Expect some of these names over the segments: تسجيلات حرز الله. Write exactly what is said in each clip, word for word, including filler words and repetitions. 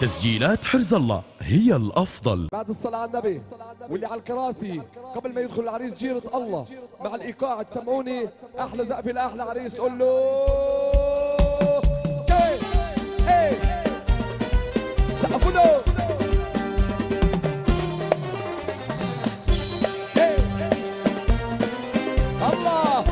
تسجيلات حرز الله هي الأفضل. بعد الصلاة على النبي واللي على الكراسي قبل ما يدخل العريس جيرة الله مع الإيقاع، تسمعوني أحلى زقفة لأحلى عريس. قول له سقفوا له. الله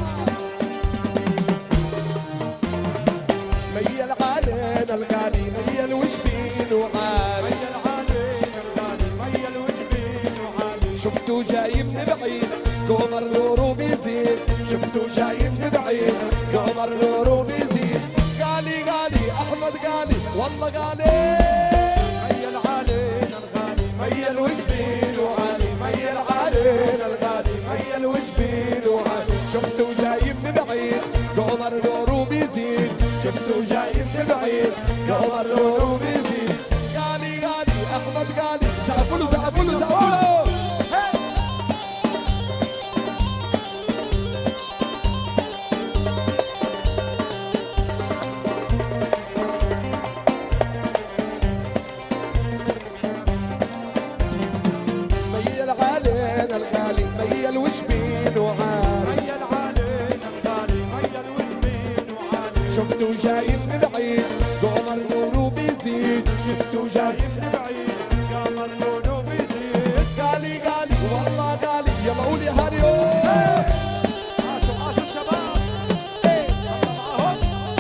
ميل علينا الغالي، ميل وجبين وعالي، ميل علينا الغالي، ميل وجبين وعالي. شفتو جاي من بعيد قمر نوره بيزيد، شفتو جاي من بعيد قمر نوره بيزيد. غالي غالي احمد غالي والله غالي، ميل علينا الغالي، ميل وجبين وعالي، ميل علينا الغالي، ميل وجبين وعالي. شفته جاي من بعيد قمر نوره بيزيد، شفته جاي من بعيد قمر نوره بيزيد. غالي غالي احمد غالي، سقفوا له سقفوا له سقفوا له. ميل علينا الغالي، ميل وجبين وعالي، شفتو جاي من بعيد قمر نوره بيزيد، شفتو جاي من بعيد قمر نوره بيزيد. غالي غالي والله غالي، يلا قولي هاريو. عاشوا عاشوا الشباب، يلا معاهم.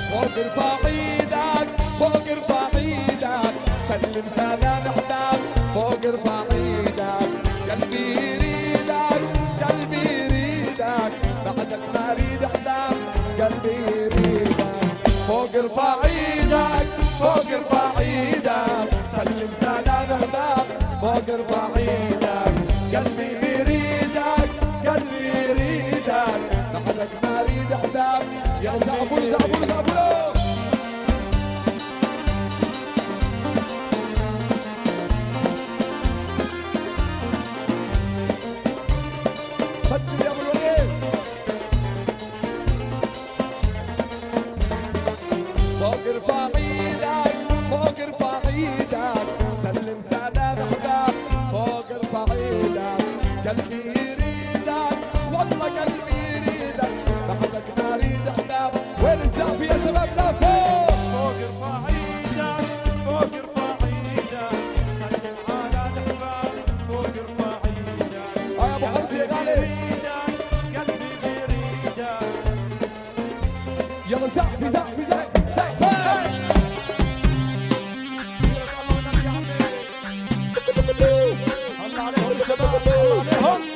فوق ارفع ايدك، فوق ارفع ايدك، سلم سلام احداك. فوق ارفع ايدك، قلبي يريدك، قلبي يريدك، بعدك ما اريد احداك، قلبي يريدك. فوق ارفع ايدك، فوق ارفع ايدك، سلم سلام احداك. فوق ارفع ايدك، قلبي يريدك، قلبي يريدك، بعدك ما اريد احداك. يا زعبول زعبول زعبول. سجل يا ابو الوليد. فوق ارفع ايدك، فوق ارفع ايدك، سلم سلام احداك. فوق ارفع ايدك، قلبي يريدك، والله قلبي يريدك، بعدك ما اريد احلام. وين الزعف يا شباب؟ لا فوق. فوق ارفع ايدك، فوق ارفع ايدك، سلم على الاحباب. فوق ارفع ايدك، اه يا ابو حمزه يا غالي. يلا زعفي زعفي زعفي زعفي. الله عليهم شباب، الله عليهم.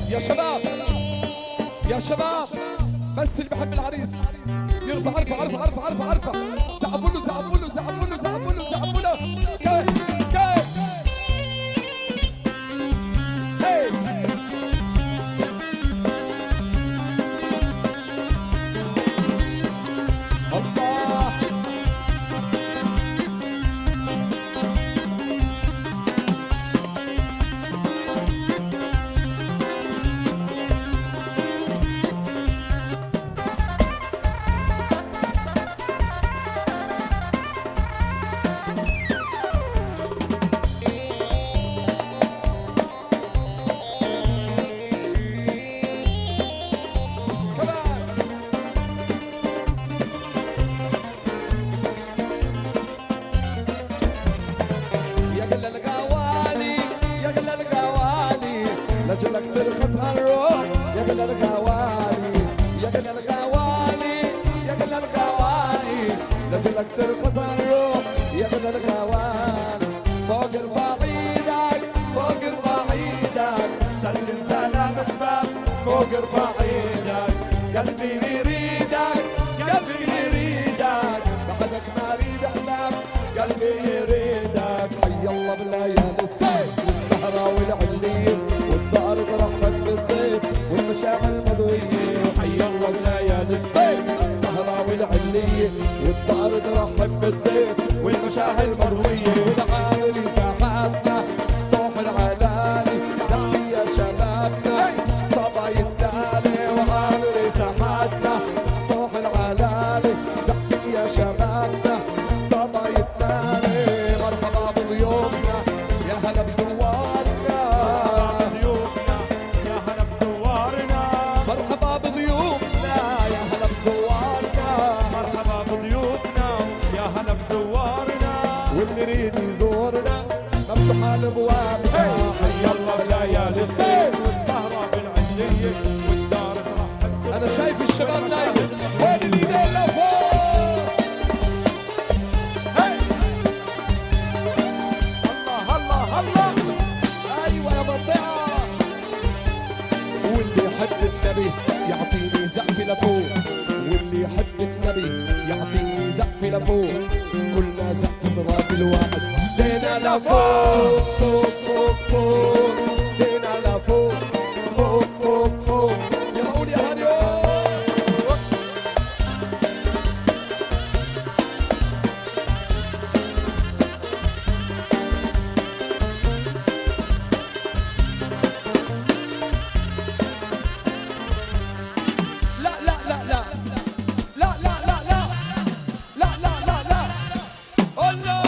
يا شباب يا شباب، بس اللي بحب العريس يرفع ارفع ارفع ارفع ارفع ارفع. زعبوا له زعبوا له زعبوا له زعبوا له زعبوا له. كيف كيف هي الله. والطائر ترحب بالضيف والمشاعر مرويه وتعالوا ساحاتنا سطوح العلالي زكي يا شبابنا صبايا التالي وعالوا ساحاتنا سطوح العلالي زكي يا شبابنا صبايا التالي مرحبا بضيوفنا يا هلا بزوارنا مرحبا بضيوفنا يا هلا بزوارنا مرحبا بضيوفنا يا هلا بزوارنا مرحبا بضيوفنا يا هلا بزوارنا واللي يريد يزورنا مفتوحة أبوابنا حيا الله بليالي الصيف والسهرة بالعندية والدار ترحب. أنا شايف الشباب نايمين وين الإيدين لفوق الله الله الله أيوة يا منطقة واللي يحب النبي يعطيني زقف لفوق واللي يحب النبي يعطيني زقف لفوق كلنا زقف تراب الواحد دينا لفوق فوق فوق فوق دينا لفوق فوق فوق فوق يا هول يا هنيوك لا لا لا لا ردينا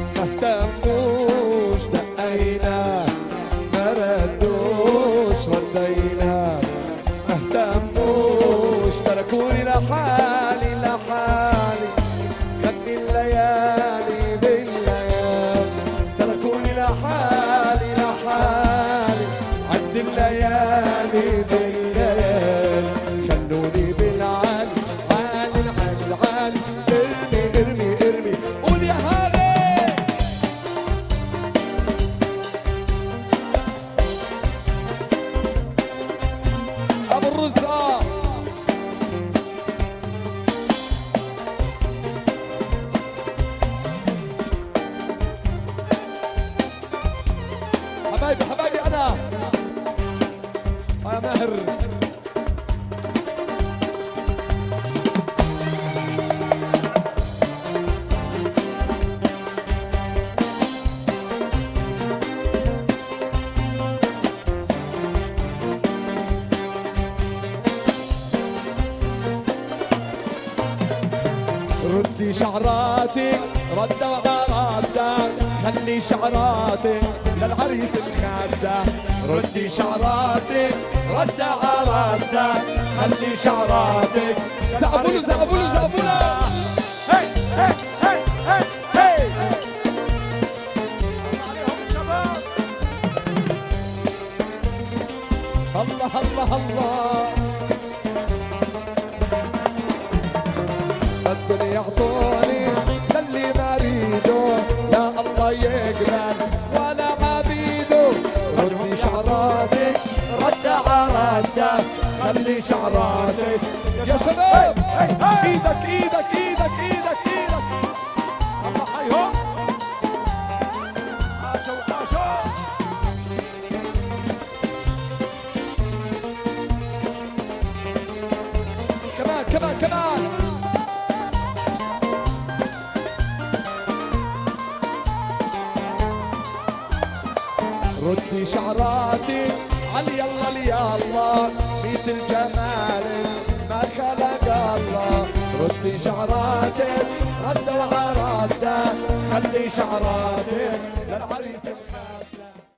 ما اهتموش دقينا ما ردوش ردينا ما اهتموش تركوني لحالي لحالي خدني الليالي بالليالي تركوني لحالي لحالي عد الليالي بالليالي خلوني بالعالي عالي العالي العالي حبايبي حبايبي انا يا ماهر ردي شعراتك رده وعراده خلي شعراتك للعريس الخادة ردي شعراتك رد عراتك خلي شعراتك زقبولو زقبولو زقبولو هي هي هي هي هي الله الله الله ربنا يعطوني للي ما ريده يقبل ولا عبيده ردي شعراتك رد عراتك خلي شعراتك يا شباب ايدك ايدك ايدك ايدك ايدك الله حيهم عاشوا عاشوا كمان كمان كمان ردي شعراتي علي الله لي الله بيت الجمال ما خلق الله ردي شعراتي رد وعرده خلي شعراتي للعريس.